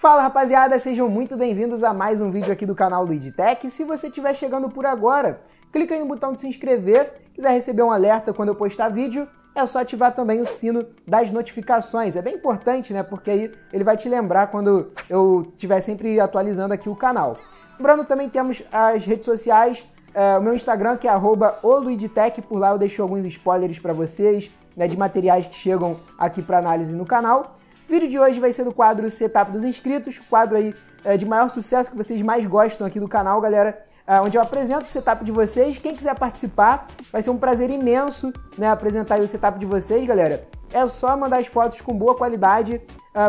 Fala rapaziada, sejam muito bem-vindos a mais um vídeo aqui do canal Luigitec. Se você estiver chegando por agora, clica aí no botão de se inscrever. Quiser receber um alerta quando eu postar vídeo, é só ativar também o sino das notificações. É bem importante, né? Porque aí ele vai te lembrar quando eu estiver sempre atualizando aqui o canal. Lembrando, também temos as redes sociais, o meu Instagram, que é @oluigitec, por lá eu deixo alguns spoilers para vocês, né, de materiais que chegam aqui para análise no canal. O vídeo de hoje vai ser do quadro Setup dos Inscritos, o quadro aí de maior sucesso que vocês mais gostam aqui do canal, galera, onde eu apresento o setup de vocês. Quem quiser participar, vai ser um prazer imenso, né, apresentar aí o setup de vocês, galera. É só mandar as fotos com boa qualidade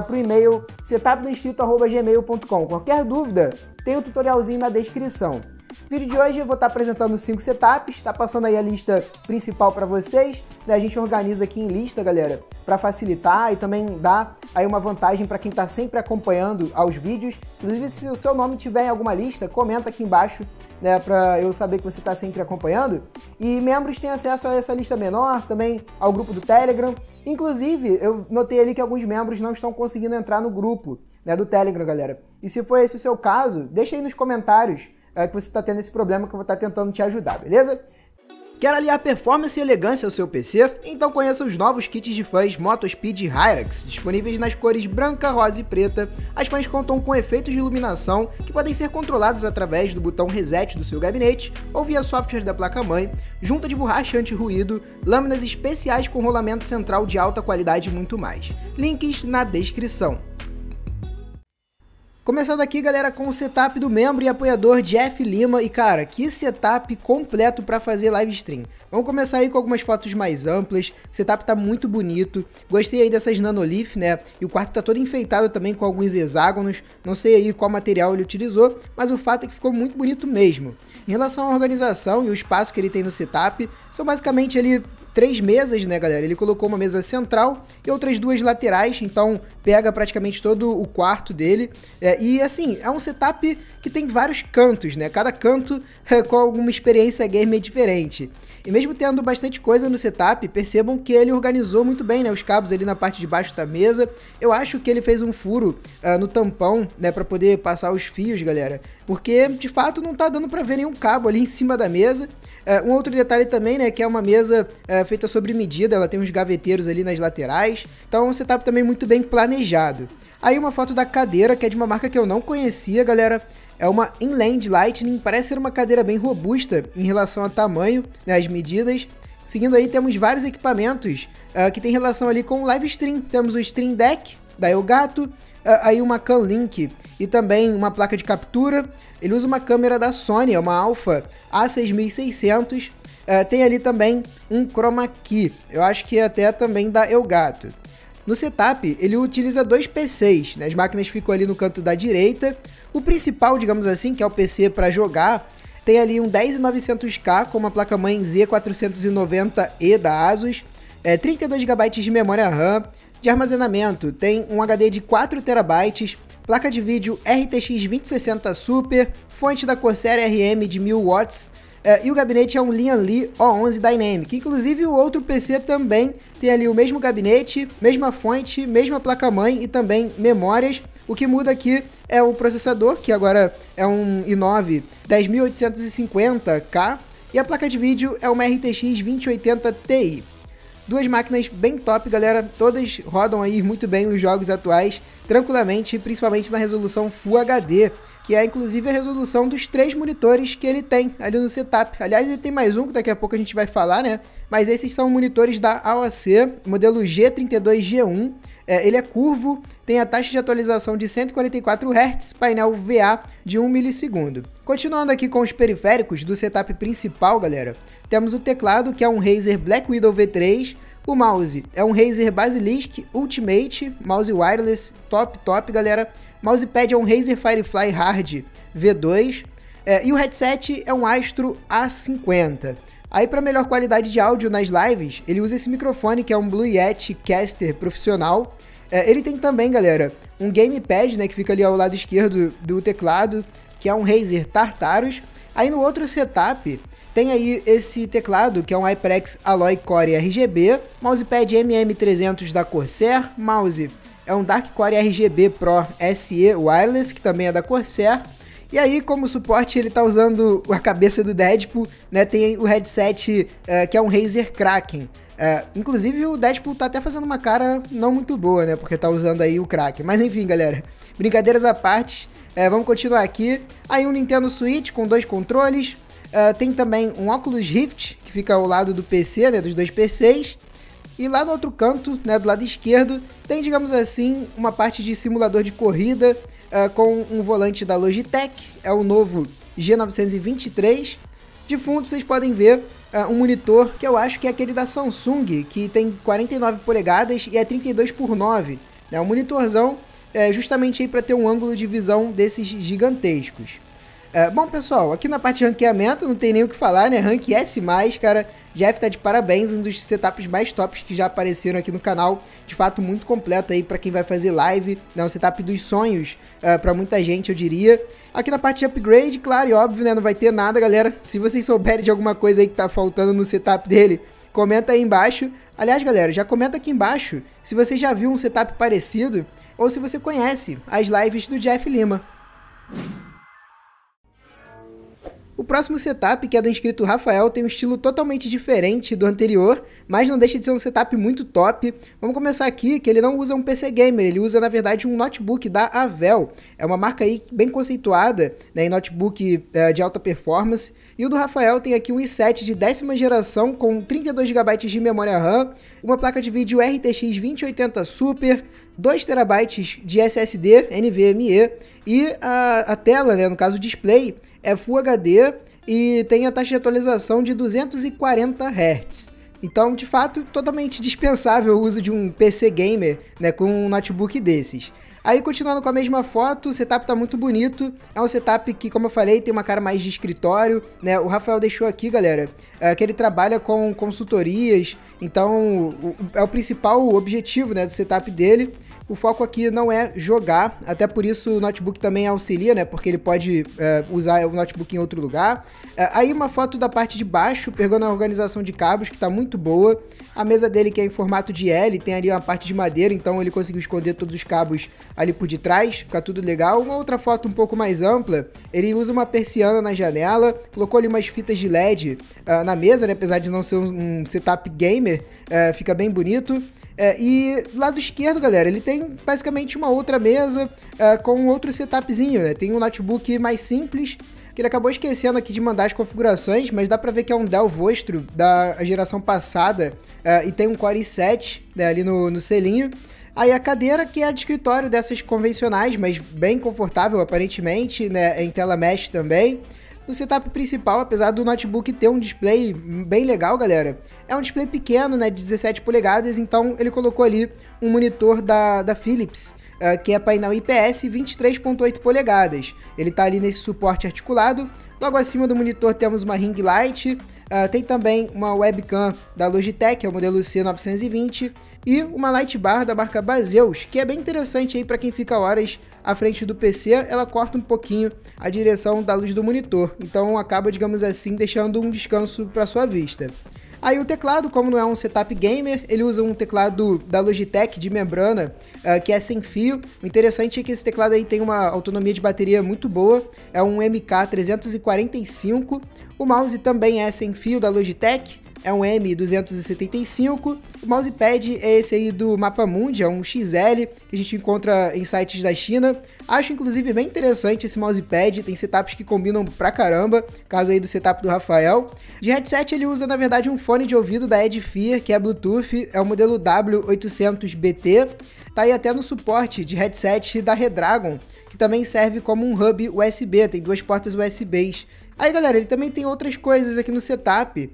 pro e-mail setupdoinscrito@gmail.com. Qualquer dúvida, tem o tutorialzinho na descrição. No vídeo de hoje eu vou estar apresentando 5 setups, está passando aí a lista principal para vocês, né? A gente organiza aqui em lista, galera, para facilitar e também dar aí uma vantagem para quem está sempre acompanhando aos vídeos. Inclusive, se o seu nome tiver em alguma lista, comenta aqui embaixo, né, para eu saber que você está sempre acompanhando. E membros têm acesso a essa lista menor, também ao grupo do Telegram. Inclusive, eu notei ali que alguns membros não estão conseguindo entrar no grupo, né, do Telegram, galera. E se for esse o seu caso, deixa aí nos comentários que você está tendo esse problema, que eu vou estar tentando te ajudar, beleza? Quer aliar performance e elegância ao seu PC? Então conheça os novos kits de fãs Motospeed Hyrax, disponíveis nas cores branca, rosa e preta. As fãs contam com efeitos de iluminação que podem ser controlados através do botão reset do seu gabinete ou via software da placa-mãe, junta de borracha anti-ruído, lâminas especiais com rolamento central de alta qualidade e muito mais. Links na descrição. Começando aqui, galera, com o setup do membro e apoiador Jeff Lima. E, cara, que setup completo para fazer live stream. Vamos começar aí com algumas fotos mais amplas. O setup tá muito bonito. Gostei aí dessas Nanoleaf, né? E o quarto tá todo enfeitado também com alguns hexágonos. Não sei aí qual material ele utilizou, mas o fato é que ficou muito bonito mesmo. Em relação à organização e o espaço que ele tem no setup, são basicamente ali 3 mesas, né, galera? Ele colocou uma mesa central e outras 2 laterais, então pega praticamente todo o quarto dele. E assim, é um setup que tem vários cantos, né? Cada canto com alguma experiência gamer diferente. E mesmo tendo bastante coisa no setup, percebam que ele organizou muito bem, né, os cabos ali na parte de baixo da mesa. Eu acho que ele fez um furo no tampão, né, para poder passar os fios, galera, porque de fato não tá dando para ver nenhum cabo ali em cima da mesa. Um outro detalhe também, né, que é uma mesa feita sobre medida, ela tem uns gaveteiros ali nas laterais, então um setup também muito bem planejado. Aí uma foto da cadeira, que é de uma marca que eu não conhecia, galera, é uma Inland Lightning, parece ser uma cadeira bem robusta em relação ao tamanho, né, as medidas. Seguindo aí temos vários equipamentos que tem relação ali com o live stream, temos o Stream Deck da Elgato, aí uma Cam Link e também uma placa de captura. Ele usa uma câmera da Sony, é uma Alpha A6600, tem ali também um Chroma Key, eu acho que até também da Elgato. No setup, ele utiliza 2 PCs, né? As máquinas ficam ali no canto da direita. O principal, digamos assim, que é o PC para jogar, tem ali um 10900K com uma placa-mãe Z490E da ASUS, 32 GB de memória RAM, de armazenamento, tem um HD de 4 TB, placa de vídeo RTX 2060 Super, fonte da Corsair RM de 1000W, e o gabinete é um Lian Li O11 Dynamic. Inclusive o outro PC também tem ali o mesmo gabinete, mesma fonte, mesma placa-mãe e também memórias. O que muda aqui é o processador, que agora é um i9 10850K, e a placa de vídeo é uma RTX 2080 Ti. 2 máquinas bem top, galera, todas rodam aí muito bem os jogos atuais, tranquilamente, principalmente na resolução Full HD, que é inclusive a resolução dos 3 monitores que ele tem ali no setup. Aliás, ele tem mais um, que daqui a pouco a gente vai falar, né? Mas esses são monitores da AOC, modelo G32G1, ele é curvo, tem a taxa de atualização de 144 Hz, painel VA de 1 milissegundo. Continuando aqui com os periféricos do setup principal, galera, temos o teclado, que é um Razer Black Widow V3, o mouse é um Razer Basilisk Ultimate, mouse wireless, top, galera. Mousepad é um Razer Firefly Hard V2, e o headset é um Astro A50. Aí, para melhor qualidade de áudio nas lives, ele usa esse microfone, que é um Blue Yeti Caster Profissional. Ele tem também, galera, um gamepad, né, que fica ali ao lado esquerdo do teclado, que é um Razer Tartarus. Aí no outro setup tem aí esse teclado, que é um HyperX Alloy Core RGB, mousepad MM300 da Corsair, mouse é um Dark Core RGB Pro SE Wireless, que também é da Corsair. E aí, como suporte, ele tá usando a cabeça do Deadpool, né? Tem o headset que é um Razer Kraken. Inclusive, o Deadpool tá até fazendo uma cara não muito boa, né? Porque tá usando aí o Kraken. Mas enfim, galera, brincadeiras à parte, vamos continuar aqui. Aí um Nintendo Switch com dois controles. Tem também um Oculus Rift, que fica ao lado do PC, né? Dos dois PCs. E lá no outro canto, né, do lado esquerdo, tem, digamos assim, uma parte de simulador de corrida com um volante da Logitech, é o novo G923. De fundo vocês podem ver um monitor que eu acho que é aquele da Samsung, que tem 49 polegadas e é 32x9. Né, um monitorzão justamente aí para ter um ângulo de visão desses gigantescos. Bom, pessoal, aqui na parte de ranqueamento não tem nem o que falar, né? Rank S+, cara, Jeff tá de parabéns, um dos setups mais tops que já apareceram aqui no canal, de fato muito completo aí pra quem vai fazer live, né? Um setup dos sonhos pra muita gente, eu diria. Aqui na parte de upgrade, claro e óbvio, né? Não vai ter nada, galera. Se vocês souberem de alguma coisa aí que tá faltando no setup dele, comenta aí embaixo. Aliás, galera, já comenta aqui embaixo se você já viu um setup parecido ou se você conhece as lives do Jeff Lima. O próximo setup, que é do inscrito Rafael, tem um estilo totalmente diferente do anterior, mas não deixa de ser um setup muito top. Vamos começar aqui, que ele não usa um PC Gamer, ele usa, na verdade, um notebook da Avel. É uma marca aí bem conceituada, né, em notebook de alta performance. E o do Rafael tem aqui um i7 de 10ª geração, com 32 GB de memória RAM, uma placa de vídeo RTX 2080 Super, 2 TB de SSD NVMe e a tela, né, no caso o display, é Full HD e tem a taxa de atualização de 240 Hz. Então, de fato, totalmente dispensável o uso de um PC Gamer, né, com um notebook desses. Aí, continuando com a mesma foto, o setup tá muito bonito. É um setup que, como eu falei, tem uma cara mais de escritório, né? O Rafael deixou aqui, galera, que ele trabalha com consultorias. Então, é o principal objetivo, né, do setup dele. O foco aqui não é jogar, até por isso o notebook também auxilia, né? Porque ele pode usar o notebook em outro lugar. Aí uma foto da parte de baixo, pegando a organização de cabos, que tá muito boa. A mesa dele, que é em formato de L, tem ali uma parte de madeira, então ele conseguiu esconder todos os cabos ali por detrás, fica tudo legal. Uma outra foto um pouco mais ampla, ele usa uma persiana na janela, colocou ali umas fitas de LED na mesa, né? Apesar de não ser um setup gamer, fica bem bonito. E lado esquerdo, galera, ele tem basicamente uma outra mesa com outro setupzinho, né? Tem um notebook mais simples, que ele acabou esquecendo aqui de mandar as configurações, mas dá pra ver que é um Dell Vostro da geração passada e tem um Core i7, né, ali no selinho. Aí a cadeira, que é de escritório dessas convencionais, mas bem confortável aparentemente, né? Em tela mesh também. O setup principal, apesar do notebook ter um display bem legal, galera, é um display pequeno, né, de 17 polegadas, então ele colocou ali um monitor da Philips, que é painel IPS 23.8 polegadas. Ele tá ali nesse suporte articulado, logo acima do monitor temos uma ring light, tem também uma webcam da Logitech, é o modelo C920, e uma light bar da marca Baseus, que é bem interessante aí para quem fica horas à frente do PC, ela corta um pouquinho a direção da luz do monitor, então acaba, digamos assim, deixando um descanso para sua vista. Aí o teclado, como não é um setup gamer, ele usa um teclado da Logitech de membrana, que é sem fio. O interessante é que esse teclado aí tem uma autonomia de bateria muito boa, é um MK345, o mouse também é sem fio da Logitech, é um M275, o mousepad é esse aí do Mapamundi, é um XL, que a gente encontra em sites da China. Acho, inclusive, bem interessante esse mousepad, tem setups que combinam pra caramba, caso aí do setup do Rafael. De headset, ele usa, na verdade, um fone de ouvido da Edfear, que é Bluetooth, é o modelo W800BT, tá aí até no suporte de headset da Redragon, que também serve como um hub USB, tem duas portas USBs. Aí, galera, ele também tem outras coisas aqui no setup,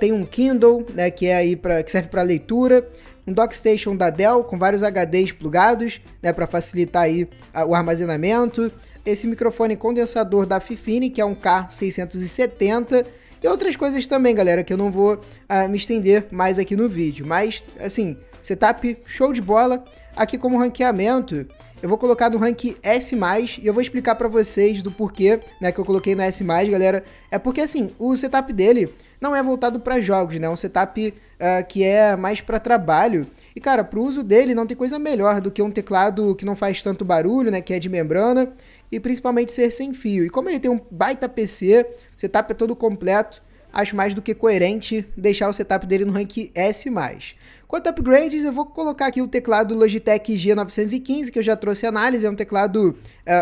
tem um Kindle, né, que é aí que serve para leitura, um Dockstation da Dell com vários HDs plugados, né, para facilitar aí o armazenamento, esse microfone condensador da Fifine, que é um K670, e outras coisas também, galera, que eu não vou me estender mais aqui no vídeo, mas, assim, setup show de bola. aqui como ranqueamento, eu vou colocar no rank S+, e eu vou explicar pra vocês do porquê, né, que eu coloquei na S+, galera. É porque, assim, o setup dele não é voltado pra jogos, né, é um setup que é mais pra trabalho. E, cara, pro uso dele não tem coisa melhor do que um teclado que não faz tanto barulho, né, que é de membrana, e principalmente ser sem fio. E como ele tem um baita PC, o setup é todo completo, acho mais do que coerente deixar o setup dele no rank S+. Quanto a upgrades, eu vou colocar aqui o teclado Logitech G915, que eu já trouxe análise, é um teclado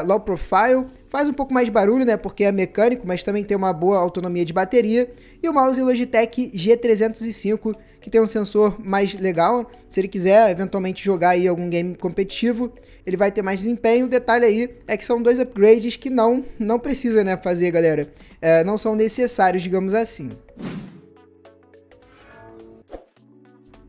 low profile, faz um pouco mais de barulho, né, porque é mecânico, mas também tem uma boa autonomia de bateria, e o mouse Logitech G305, que tem um sensor mais legal, se ele quiser eventualmente jogar aí algum game competitivo, ele vai ter mais desempenho. O detalhe aí é que são dois upgrades que não precisa, né, fazer, galera, não são necessários, digamos assim.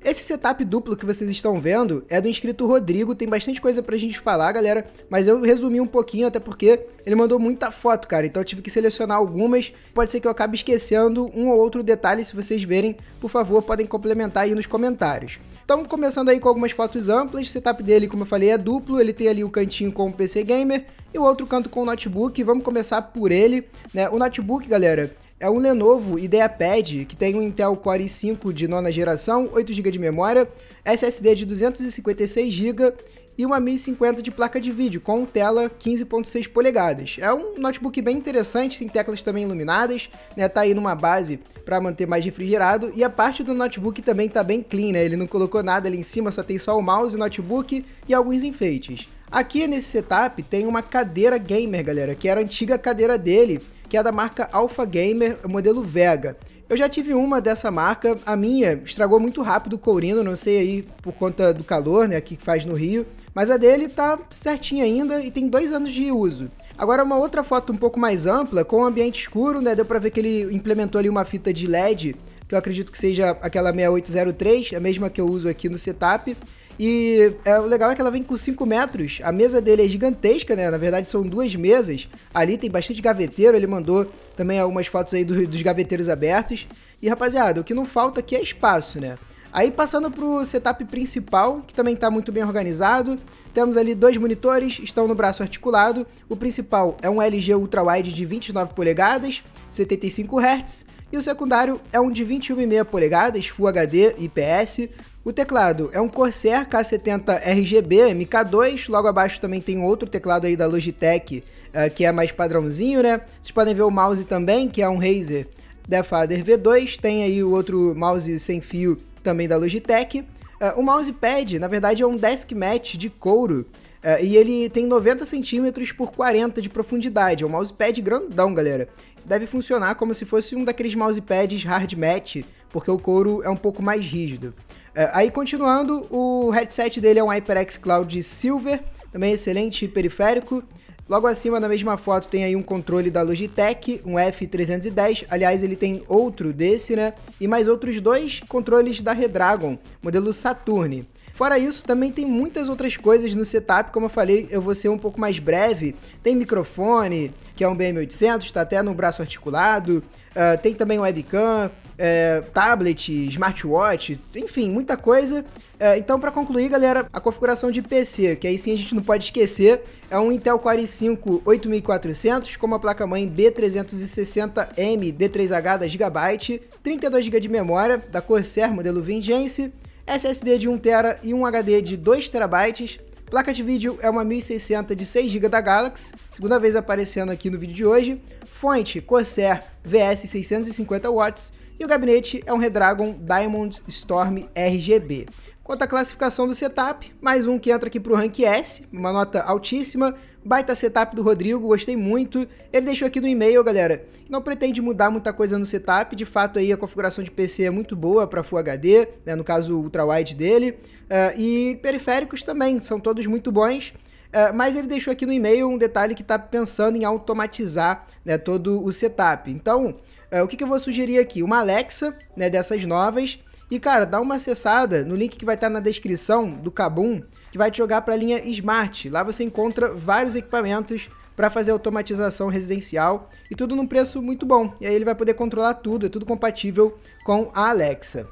Esse setup duplo que vocês estão vendo é do inscrito Rodrigo, tem bastante coisa pra gente falar, galera, mas eu resumi um pouquinho, até porque ele mandou muita foto, cara, então eu tive que selecionar algumas, pode ser que eu acabe esquecendo um ou outro detalhe, se vocês verem, por favor, podem complementar aí nos comentários. Então, começando aí com algumas fotos amplas, o setup dele, como eu falei, é duplo, ele tem ali o cantinho com o PC Gamer e o outro canto com o notebook, vamos começar por ele, né, o notebook, galera. É um Lenovo IdeaPad, que tem um Intel Core i5 de 9ª geração, 8GB de memória, SSD de 256GB e uma 1050 de placa de vídeo, com tela 15.6 polegadas. É um notebook bem interessante, tem teclas também iluminadas, né? Tá aí numa base para manter mais refrigerado, e a parte do notebook também tá bem clean, né? Ele não colocou nada ali em cima, só tem só o mouse, o notebook e alguns enfeites. Aqui nesse setup tem uma cadeira gamer, galera, que era a antiga cadeira dele, que é da marca Alpha Gamer, modelo Vega. Eu já tive uma dessa marca, a minha estragou muito rápido o courino, não sei aí por conta do calor, né, que faz no Rio, mas a dele tá certinha ainda e tem 2 anos de uso. Agora uma outra foto um pouco mais ampla, com o ambiente escuro, né, deu pra ver que ele implementou ali uma fita de LED, que eu acredito que seja aquela 6803, a mesma que eu uso aqui no setup. E o legal é que ela vem com 5 metros, a mesa dele é gigantesca, né, na verdade são 2 mesas, ali tem bastante gaveteiro, ele mandou também algumas fotos aí dos gaveteiros abertos, e rapaziada, o que não falta aqui é espaço, né. Aí passando pro setup principal, que também tá muito bem organizado, temos ali 2 monitores, estão no braço articulado, o principal é um LG Ultrawide de 29 polegadas, 75 Hz, e o secundário é um de 21,5 polegadas, Full HD IPS. O teclado é um Corsair K70 RGB MK2, logo abaixo também tem outro teclado aí da Logitech, que é mais padrãozinho, né? Vocês podem ver o mouse também, que é um Razer Defader V2, tem aí o outro mouse sem fio também da Logitech. O mousepad, na verdade, é um desk mat de couro, e ele tem 90 cm por 40 de profundidade, é um mousepad grandão, galera. Deve funcionar como se fosse um daqueles mousepads hard mat, porque o couro é um pouco mais rígido. Aí continuando, o headset dele é um HyperX Cloud Silver, também excelente periférico. Logo acima na mesma foto tem aí um controle da Logitech, um F310, aliás ele tem outro desse, né, e mais outros 2 controles da Redragon, modelo Saturn. Fora isso, também tem muitas outras coisas no setup, como eu falei, eu vou ser um pouco mais breve. Tem microfone, que é um BM800, está até no braço articulado, tem também webcam, tablet, smartwatch, enfim, muita coisa. Então, para concluir, galera, a configuração de PC, que aí sim a gente não pode esquecer, é um Intel Core i5 8400 com uma placa-mãe B360M D3H da Gigabyte, 32GB de memória da Corsair modelo Vengeance, SSD de 1TB e um HD de 2TB, placa de vídeo é uma 1060 de 6GB da Galaxy, segunda vez aparecendo aqui no vídeo de hoje, fonte Corsair VS 650W, e o gabinete é um Redragon Diamond Storm RGB. Quanto à classificação do setup, mais um que entra aqui pro rank S, uma nota altíssima, baita setup do Rodrigo, gostei muito. Ele deixou aqui no e-mail, galera, não pretende mudar muita coisa no setup, de fato aí a configuração de PC é muito boa para Full HD, né, no caso o ultrawide dele, e periféricos também, são todos muito bons. Mas ele deixou aqui no e-mail um detalhe que está pensando em automatizar, né, todo o setup. Então, o que eu vou sugerir aqui? Uma Alexa, né, dessas novas. E, cara, dá uma acessada no link que vai estar na descrição do Kabum, que vai te jogar para a linha Smart. Lá você encontra vários equipamentos para fazer automatização residencial e tudo num preço muito bom. E aí ele vai poder controlar tudo, é tudo compatível com a Alexa.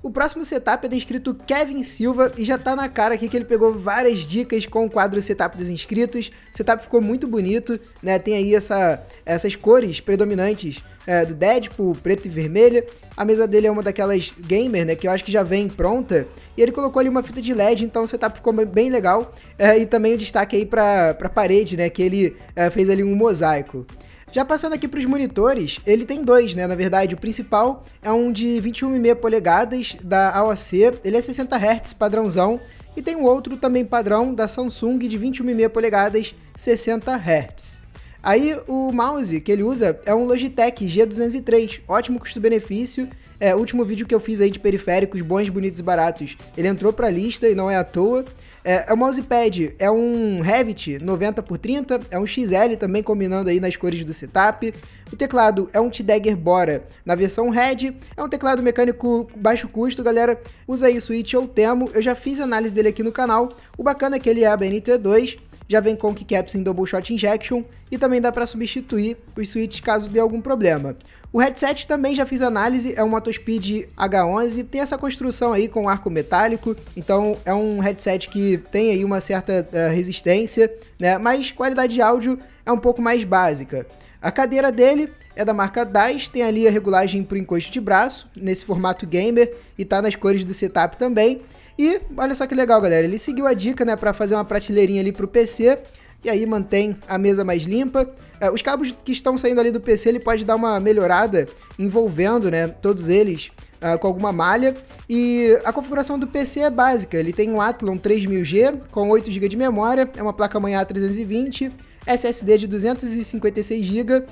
O próximo setup é do inscrito Kevin Silva e já tá na cara aqui que ele pegou várias dicas com o quadro setup dos inscritos. O setup ficou muito bonito, né? Tem aí essas cores predominantes do Deadpool, preto e vermelho. A mesa dele é uma daquelas gamer, né? Que eu acho que já vem pronta. E ele colocou ali uma fita de LED, então o setup ficou bem legal. E também o destaque aí pra parede, né? Que ele fez ali um mosaico. Já passando aqui para os monitores, ele tem dois, né? Na verdade, o principal é um de 21,5 polegadas da AOC, ele é 60 Hz padrãozão, e tem um outro também padrão da Samsung de 21,5 polegadas, 60 Hz. Aí o mouse que ele usa é um Logitec G203, ótimo custo-benefício. O último vídeo que eu fiz aí de periféricos bons, bonitos e baratos, ele entrou para a lista e não é à toa. O mousepad é um Revit 90x30, é um XL também, combinando aí nas cores do setup. O teclado é um T-Dagger Bora na versão Red, é um teclado mecânico baixo custo, galera, usa aí Switch ou Temo, eu já fiz análise dele aqui no canal. O bacana é que ele é ABNT2, já vem com keycaps em Double Shot Injection e também dá para substituir os switches caso dê algum problema. O headset também já fiz análise, é um Motospeed H11, tem essa construção aí com arco metálico, então é um headset que tem aí uma certa resistência, né? Mas qualidade de áudio é um pouco mais básica. A cadeira dele é da marca DAS, tem ali a regulagem para o encosto de braço, nesse formato gamer, e tá nas cores do setup também. E olha só que legal, galera, ele seguiu a dica, né, para fazer uma prateleirinha ali pro PC, e aí mantém a mesa mais limpa. Os cabos que estão saindo ali do PC, ele pode dar uma melhorada, envolvendo, né, todos eles com alguma malha. E a configuração do PC é básica, ele tem um Athlon 3000G com 8GB de memória, é uma placa-mãe A320, SSD de 256GB,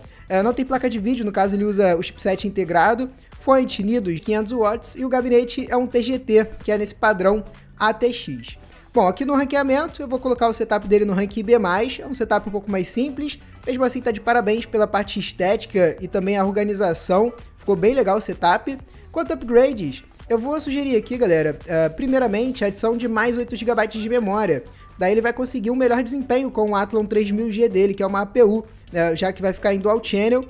não tem placa de vídeo, no caso ele usa o chipset integrado, fonte Nidos 500W e o gabinete é um TGT, que é nesse padrão ATX. Bom, aqui no ranqueamento eu vou colocar o setup dele no ranking B+, é um setup um pouco mais simples, mesmo assim tá de parabéns pela parte estética e também a organização, ficou bem legal o setup. Quanto a upgrades, eu vou sugerir aqui, galera, primeiramente a adição de mais 8GB de memória. Daí ele vai conseguir um melhor desempenho com o Athlon 3000G dele, que é uma APU, já que vai ficar em dual channel.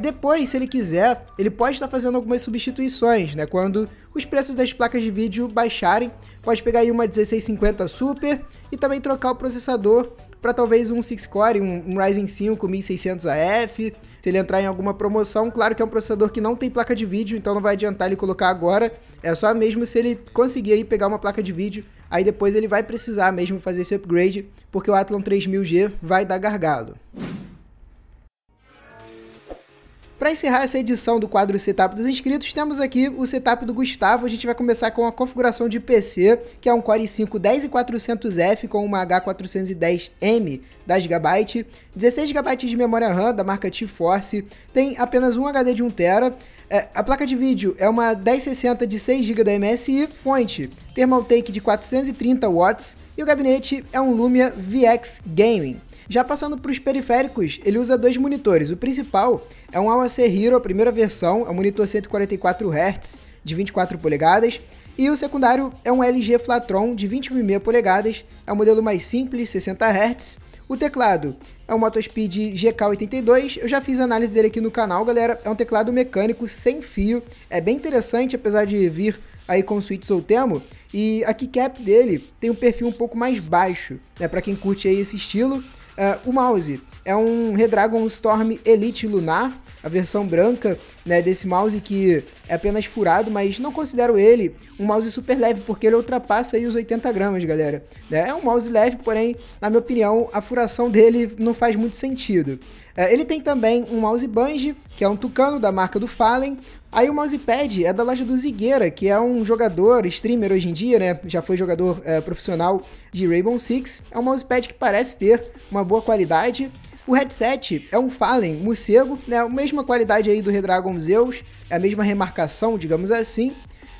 Depois, se ele quiser, ele pode estar fazendo algumas substituições, né? Quando os preços das placas de vídeo baixarem, pode pegar aí uma 1650 Super e também trocar o processador para talvez um 6-core, um Ryzen 5 1600AF, se ele entrar em alguma promoção. Claro que é um processador que não tem placa de vídeo, então não vai adiantar ele colocar agora, é só mesmo se ele conseguir aí pegar uma placa de vídeo, aí depois ele vai precisar mesmo fazer esse upgrade, porque o Athlon 3000G vai dar gargalo. Para encerrar essa edição do quadro Setup dos Inscritos, temos aqui o setup do Gustavo. A gente vai começar com a configuração de PC, que é um Core i5-10400F com uma H410M da Gigabyte, 16 GB de memória RAM da marca T-Force, tem apenas um HD de 1TB, a placa de vídeo é uma 1060 de 6GB da MSI, fonte Thermaltake de 430W e o gabinete é um Lumia VX Gaming. Já passando para os periféricos, ele usa dois monitores. O principal é um AOC Hero, a primeira versão, é um monitor 144 Hz de 24 polegadas. E o secundário é um LG Flatron de 21,5 polegadas, é o modelo mais simples, 60 Hz. O teclado é um Motospeed GK82, eu já fiz análise dele aqui no canal, galera. É um teclado mecânico sem fio, é bem interessante, apesar de vir aí com o switch ou Temo. E a keycap dele tem um perfil um pouco mais baixo, né, para quem curte aí esse estilo. O mouse é um Redragon Storm Elite Lunar, a versão branca, né, desse mouse que é apenas furado, mas não considero ele um mouse super leve, porque ele ultrapassa aí os 80 gramas, galera. Né? É um mouse leve, porém, na minha opinião, a furação dele não faz muito sentido. Ele tem também um mouse Bungie, que é um Tucano da marca do Fallen. Aí o mousepad é da loja do Zigueira, que é um jogador, streamer hoje em dia, né? Já foi jogador profissional de Rainbow Six. É um mousepad que parece ter uma boa qualidade. O headset é um Fallen Morcego, né? A mesma qualidade aí do Redragon Zeus, é a mesma remarcação, digamos assim.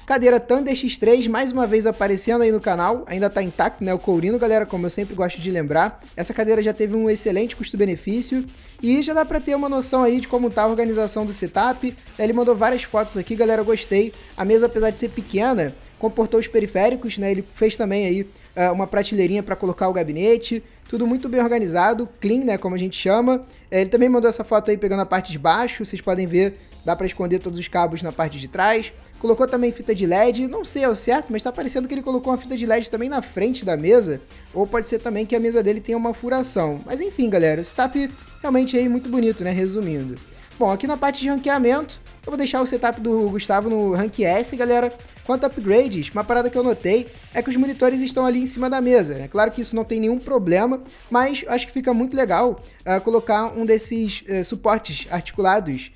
Cadeira Thunder X3, mais uma vez aparecendo aí no canal, ainda tá intacto, né? O courino, galera, como eu sempre gosto de lembrar. Essa cadeira já teve um excelente custo-benefício. E já dá pra ter uma noção aí de como tá a organização do setup. Ele mandou várias fotos aqui, galera, eu gostei. A mesa, apesar de ser pequena, comportou os periféricos, né? Ele fez também aí uma prateleirinha para colocar o gabinete. Tudo muito bem organizado, clean, né? Como a gente chama. Ele também mandou essa foto aí pegando a parte de baixo, vocês podem ver. Dá pra esconder todos os cabos na parte de trás. Colocou também fita de LED, não sei ao certo, mas tá parecendo que ele colocou uma fita de LED também na frente da mesa, ou pode ser também que a mesa dele tenha uma furação. Mas enfim, galera, o setup realmente aí muito bonito, né, resumindo. Bom, aqui na parte de ranqueamento, eu vou deixar o setup do Gustavo no Rank S, galera. Quanto a upgrades, uma parada que eu notei é que os monitores estão ali em cima da mesa. É claro que isso não tem nenhum problema, mas acho que fica muito legal colocar um desses suportes articulados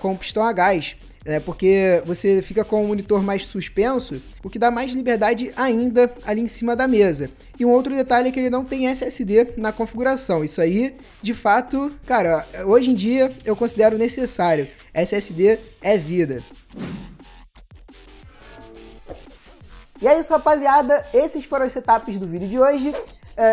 com pistão a gás. Porque você fica com o monitor mais suspenso, o que dá mais liberdade ainda ali em cima da mesa. E um outro detalhe é que ele não tem SSD na configuração. Isso aí, de fato, cara, hoje em dia eu considero necessário. SSD é vida. E é isso, rapaziada. Esses foram os setups do vídeo de hoje.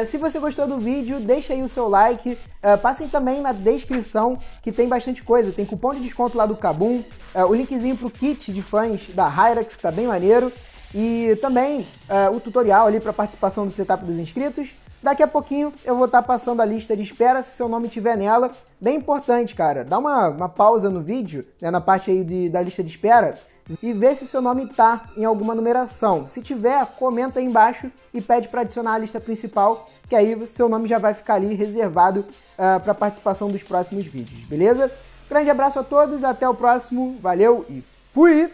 Se você gostou do vídeo, deixa aí o seu like, passem também na descrição que tem bastante coisa, tem cupom de desconto lá do Kabum, o linkzinho pro kit de fãs da Hyrax, que tá bem maneiro, e também o tutorial ali para participação do setup dos inscritos. Daqui a pouquinho eu vou estar passando a lista de espera, se seu nome tiver nela. Bem importante, cara, dá uma pausa no vídeo, né, na parte aí da lista de espera, e vê se o seu nome tá em alguma numeração. Se tiver, comenta aí embaixo e pede para adicionar a lista principal, que aí seu nome já vai ficar ali reservado para participação dos próximos vídeos, beleza? Grande abraço a todos, até o próximo, valeu e fui!